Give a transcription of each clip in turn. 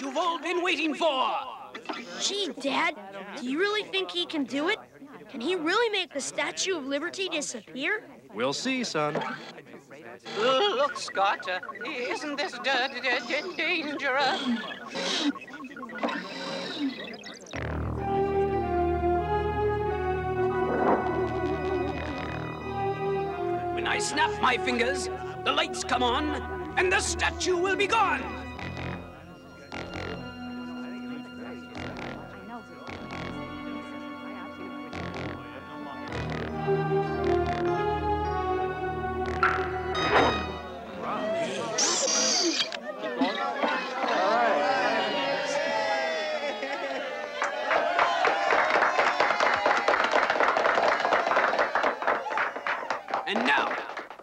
You've all been waiting for! Gee, Dad, do you really think he can do it? Can he really make the Statue of Liberty disappear? We'll see, son. Look, Scott, isn't this dangerous? When I snap my fingers, the lights come on, and the statue will be gone!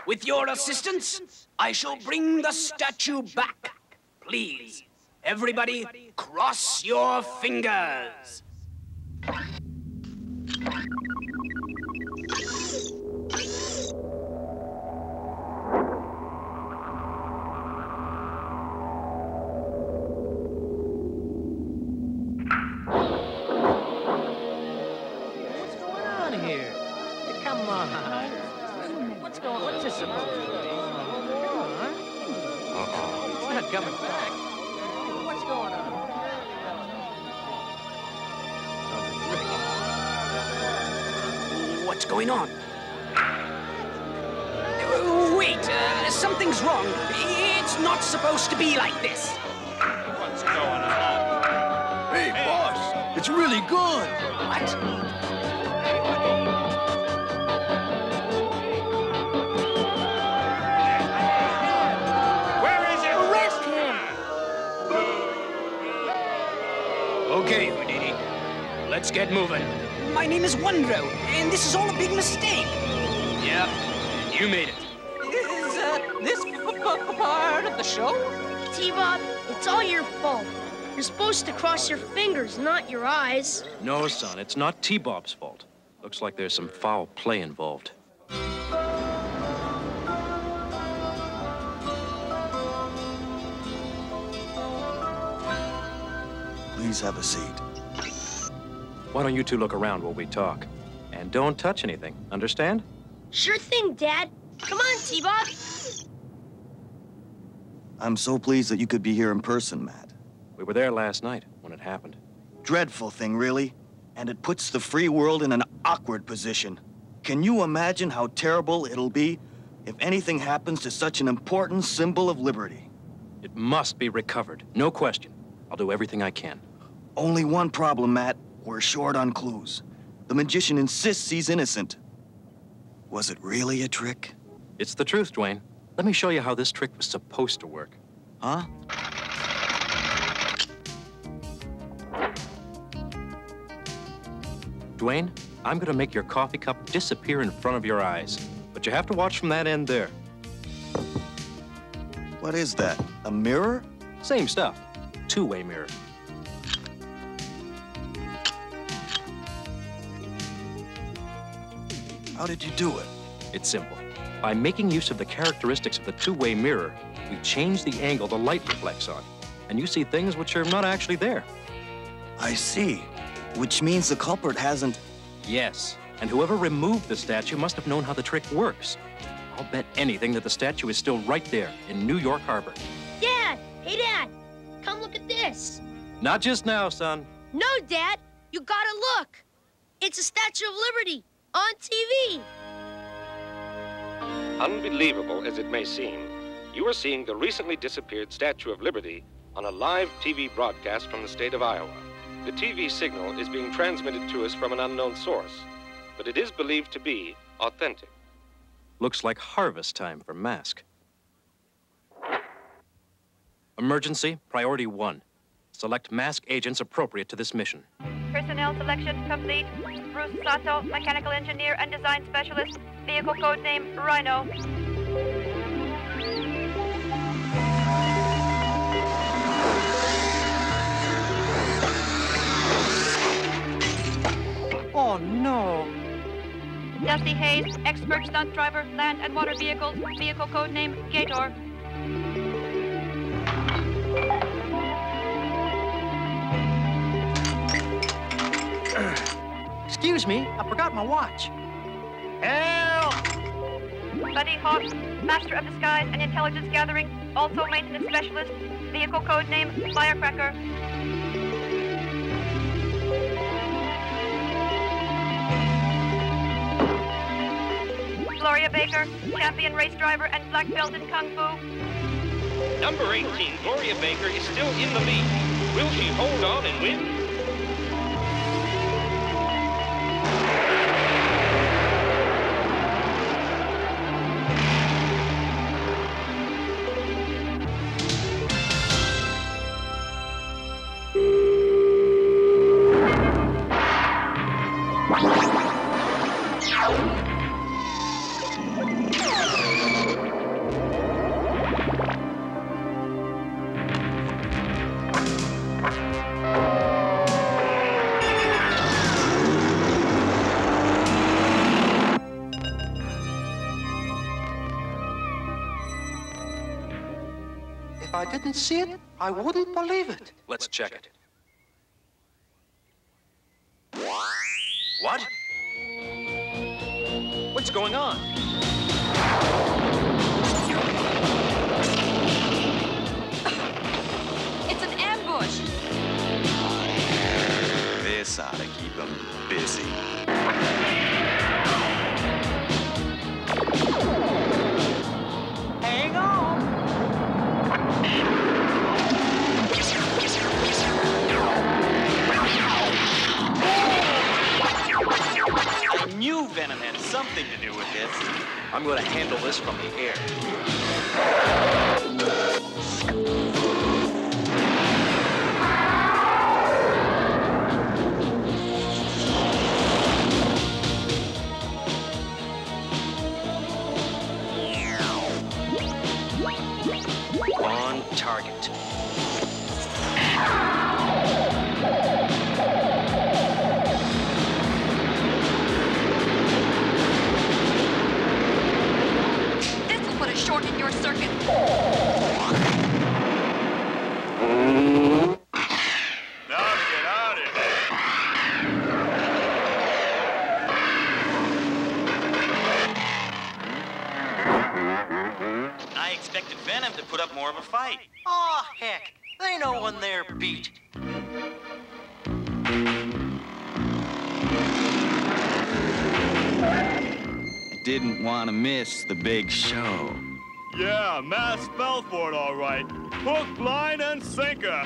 With your assistance, I shall bring the statue back. Please, everybody, cross your fingers. No, son, it's not T-Bob's fault. Looks like there's some foul play involved. Please have a seat. Why don't you two look around while we talk? And don't touch anything, understand? Sure thing, Dad. Come on, T-Bob. I'm so pleased that you could be here in person, Matt. We were there last night when it happened. Dreadful thing, really. And it puts the free world in an awkward position. Can you imagine how terrible it'll be if anything happens to such an important symbol of liberty? It must be recovered, no question. I'll do everything I can. Only one problem, Matt. We're short on clues. The magician insists he's innocent. Was it really a trick? It's the truth, Dwayne. Let me show you how this trick was supposed to work. Huh? Dwayne, I'm gonna make your coffee cup disappear in front of your eyes. But you have to watch from that end there. What is that? A mirror? Same stuff. Two-way mirror. How did you do it? It's simple. By making use of the characteristics of the two-way mirror, we change the angle the light reflects on, and you see things which are not actually there. I see. Which means the culprit hasn't... Yes. And whoever removed the statue must have known how the trick works. I'll bet anything that the statue is still right there in New York Harbor. Dad! Hey, Dad! Come look at this! Not just now, son. No, Dad! You gotta look! It's a Statue of Liberty on TV! Unbelievable as it may seem, you are seeing the recently disappeared Statue of Liberty on a live TV broadcast from the state of Iowa. The TV signal is being transmitted to us from an unknown source, but it is believed to be authentic. Looks like harvest time for MASK. Emergency, priority 1. Select MASK agents appropriate to this mission. Personnel selection complete. Bruce, Sato, mechanical engineer and design specialist. Vehicle code name Rhino. Oh, no. Dusty Hayes, expert stunt driver, land and water vehicles, vehicle code name Gator. Excuse me, I forgot my watch. Help! Buddy Hawk, master of disguise and intelligence gathering, also maintenance specialist, vehicle code name Firecracker. Gloria Baker, champion race driver and black belt in Kung Fu. Number 18, Gloria Baker, is still in the lead. Will she hold on and win? I didn't see it, I wouldn't believe it. Let's check it. What? What's going on? It's an ambush. This ought to keep them busy. Hang on. I knew Venom had something to do with this. I'm going to handle this from the air. On target. Shorten your circuit. Now get out of here. I expected Venom to put up more of a fight. Aw, oh, heck. There ain't no one there beat. I didn't want to miss the big show. Yeah, Mass fell for it all right. Hook, line, and sinker.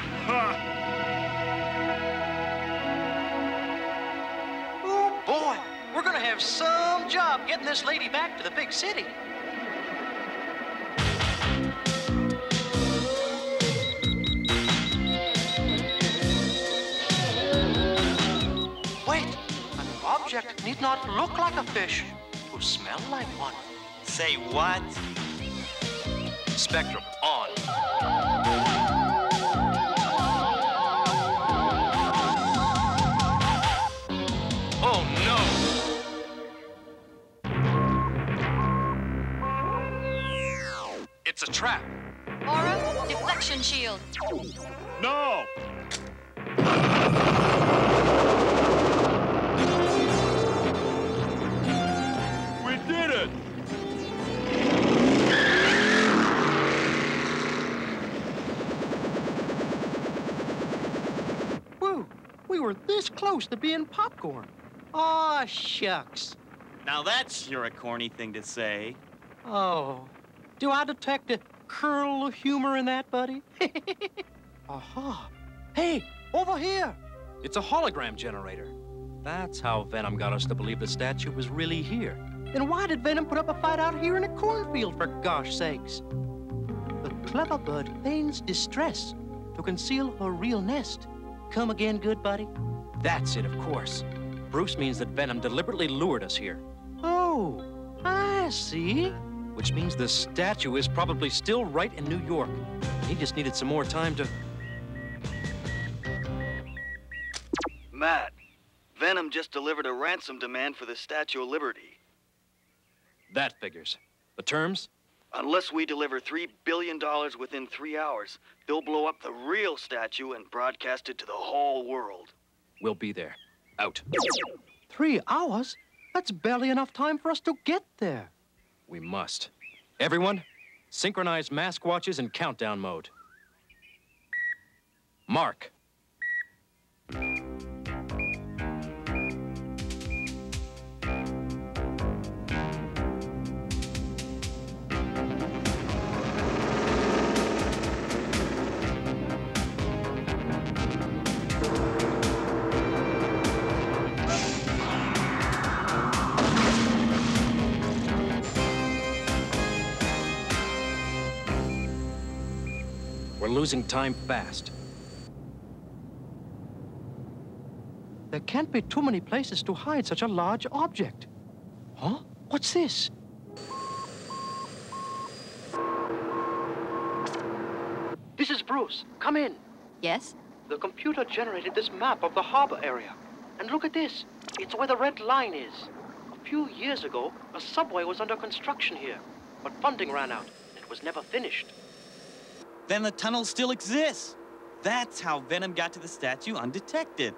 Oh, boy. We're going to have some job getting this lady back to the big city. Wait. An object need not look like a fish to smell like one. Say what? Spectrum on. Oh no! trap. Aura, deflection shield. No! We did it! Whoa, we were this close to being popcorn. Aw, shucks. Now that's your a corny thing to say. Oh, do I detect a curl of humor in that, buddy? Aha. Hey, over here. It's a hologram generator. That's how Venom got us to believe the statue was really here. Then why did Venom put up a fight out here in a cornfield, for gosh sakes? The clever bird feigns distress to conceal her real nest. Come again, good buddy? That's it, of course. Bruce means that Venom deliberately lured us here. Oh, I see. Which means the statue is probably still right in New York. He just needed some more time to... Matt, Venom just delivered a ransom demand for the Statue of Liberty. That figures. The terms? Unless we deliver $3 billion within 3 hours, they'll blow up the real statue and broadcast it to the whole world. We'll be there. Out. 3 hours? That's barely enough time for us to get there. We must. Everyone, synchronize mask watches in countdown mode. Mark. 're losing time fast. There can't be too many places to hide such a large object. Huh? What's this? This is Bruce. Come in. Yes? The computer generated this map of the harbor area. And look at this. It's where the red line is. A few years ago, a subway was under construction here, but funding ran out and it was never finished. Then the tunnel still exists. That's how Venom got to the statue undetected.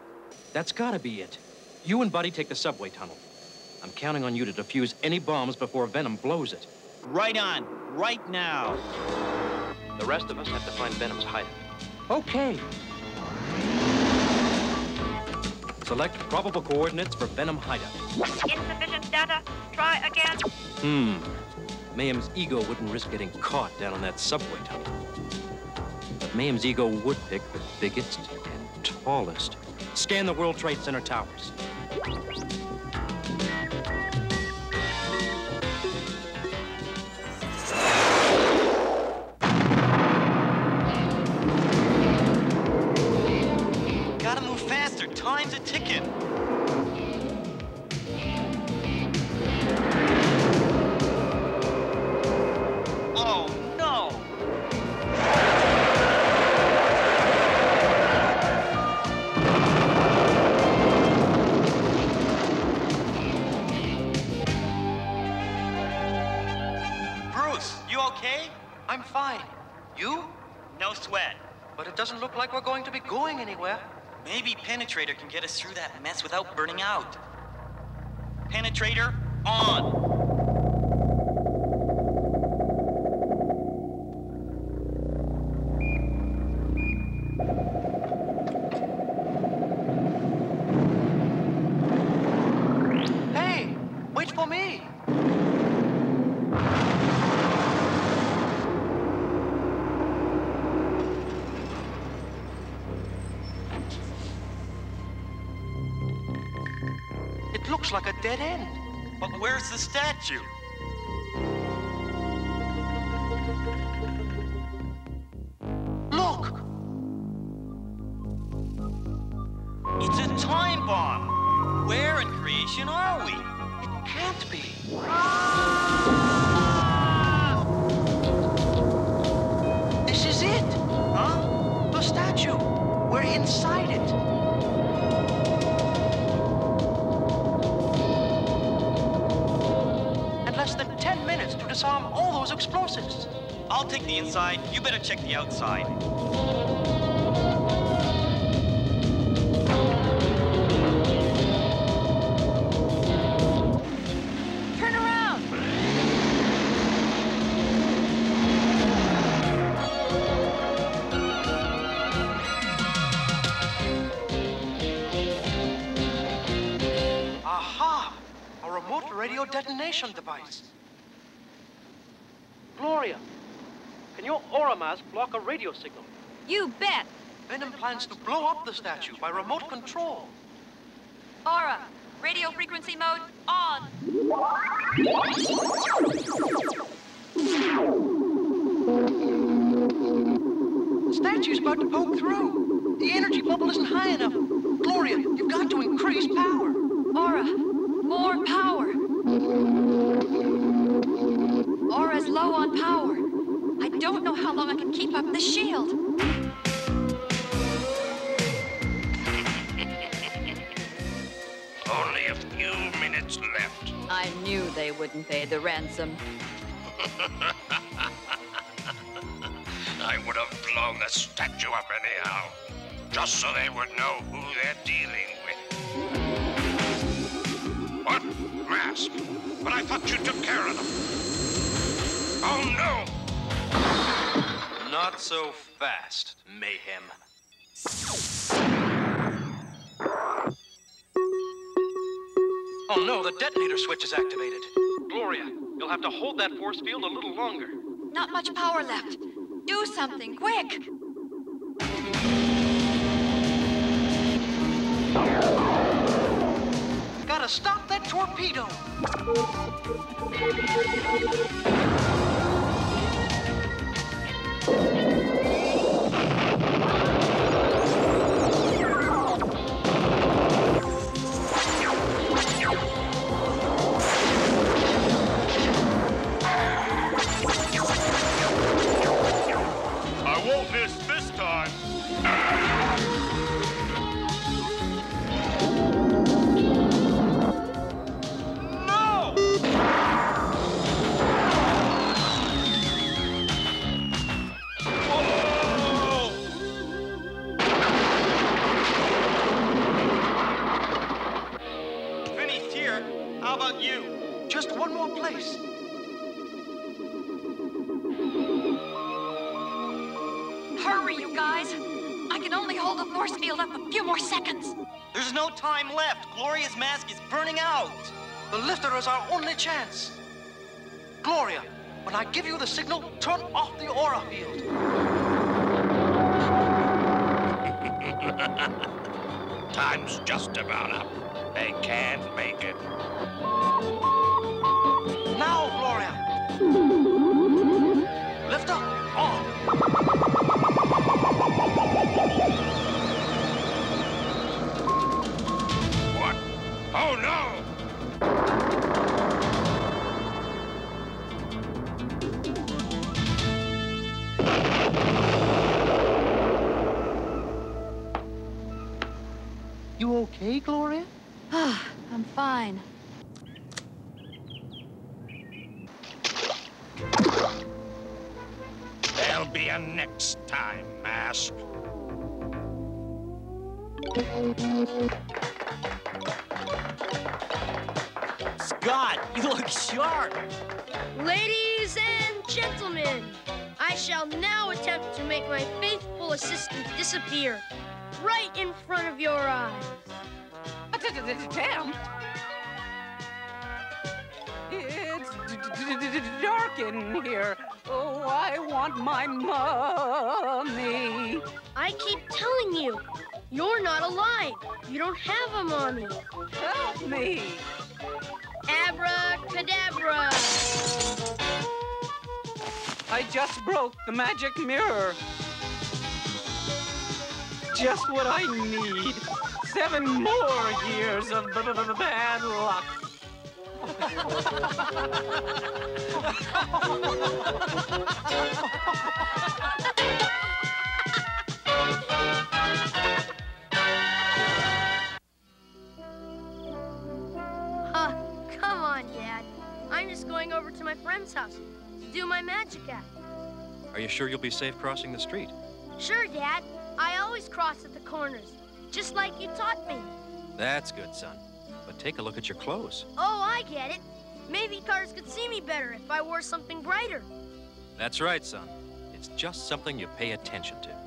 That's gotta be it. You and Buddy take the subway tunnel. I'm counting on you to defuse any bombs before Venom blows it. Right on, right now. The rest of us have to find Venom's hideout. Okay. Select probable coordinates for Venom hideout. Insufficient data, try again. Mayhem's ego wouldn't risk getting caught down on that subway tunnel. Mayhem's ego would pick the biggest and tallest. Scan the World Trade Center Towers. Gotta move faster. Time's a ticking. Doesn't look like we're going to be going anywhere. Maybe Penetrator can get us through that mess without burning out. Penetrator, on! Hey, wait for me! Like a dead end. But where's the statue? Look! It's a time bomb. Where in creation are we? It can't be. Ah! This is it. Huh? The statue. We're inside it. Disarm all those explosives. I'll I'll take the inside. You better check the outside. Radio detonation device. Gloria, can your Aura mask block a radio signal? You bet. Venom plans to blow up the statue by remote control. Aura, radio frequency mode on. The statue's about to poke through. The energy bubble isn't high enough. Gloria, you've got to increase power. Aura, more power. Aura's low on power. I don't know how long I can keep up the shield. Only a few minutes left. I knew they wouldn't pay the ransom. I would have blown the statue up anyhow, just so they would know who they're dealing with. What? Mask? But I thought you took care of them. Oh, no! Not so fast, Mayhem. Oh, no, the detonator switch is activated. Gloria, you'll have to hold that force field a little longer. Not much power left. Do something, quick! Gotta stop that torpedo! I won't miss this time! Our only chance. Gloria, when I give you the signal, turn off the Aura field. Time's just about up. They can't make it. Now, Gloria. Lift up, on. What? Oh, no! You okay, Gloria? Ah, I'm fine. There'll be a next time, Mask. Scott, you look sharp. Ladies and gentlemen, I shall now attempt to make my faithful assistant disappear. Right in front of your eyes. Attempt? It's dark in here. Oh, I want my mommy. I keep telling you, you're not alive. You don't have a mommy. Help me. Abracadabra. I just broke the magic mirror. Just what I need. 7 more years of bad luck. Come on, Dad. I'm just going over to my friend's house to do my magic act. you sure you'll be safe crossing the street? Sure, Dad. I always cross at the corners, just like you taught me. That's good, son. But take a look at your clothes. Oh, I get it. Maybe cars could see me better if I wore something brighter. That's right, son. It's just something you pay attention to.